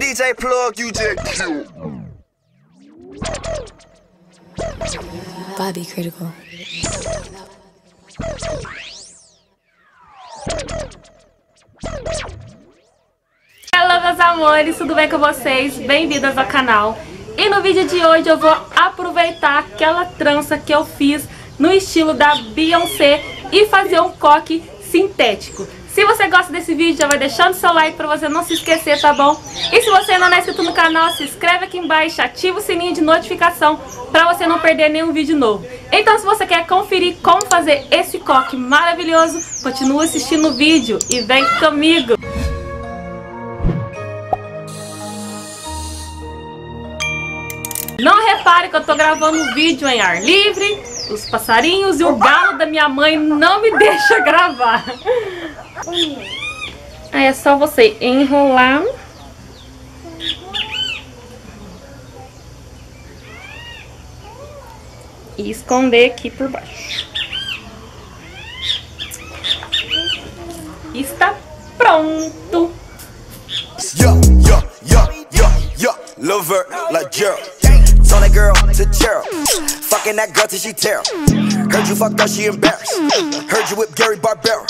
DJ Plug, you just Bobby Critical. Olá, meus amores, tudo bem com vocês? Bem-vindas ao canal. E no vídeo de hoje eu vou aproveitar aquela trança que eu fiz no estilo da Beyoncé e fazer um coque sintético. Se você gosta desse vídeo, já vai deixando seu like pra você não se esquecer, tá bom? E se você não é inscrito no canal, se inscreve aqui embaixo, ativa o sininho de notificação pra você não perder nenhum vídeo novo. Então, se você quer conferir como fazer esse coque maravilhoso, continua assistindo o vídeo e vem comigo! Não repare que eu tô gravando um vídeo em ar livre, os passarinhos e o galo da minha mãe não me deixa gravar. Aí é só você enrolar. E esconder aqui por baixo. Está pronto. Yo, yo, yo, yo, yo, lover like girl. On that girl to Cheryl, fucking that girl till she tear. Heard you fucked up, she embarrassed. Heard you with Gary Barbera.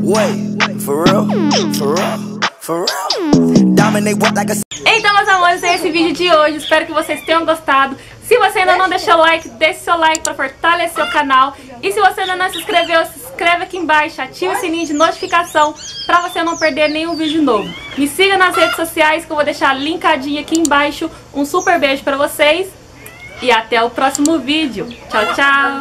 Wait, for real, for real, for real. Dominate what like a. Então, meus amores, é esse vídeo de hoje. Espero que vocês tenham gostado. Se você ainda não deixou o like, deixe seu like para fortalecer o canal. E se você ainda não se inscreveu, se inscreve aqui embaixo, ativa o sininho de notificação para você não perder nenhum vídeo novo. Me siga nas redes sociais que eu vou deixar linkadinho aqui embaixo. Um super beijo para vocês. E até o próximo vídeo. Tchau, tchau!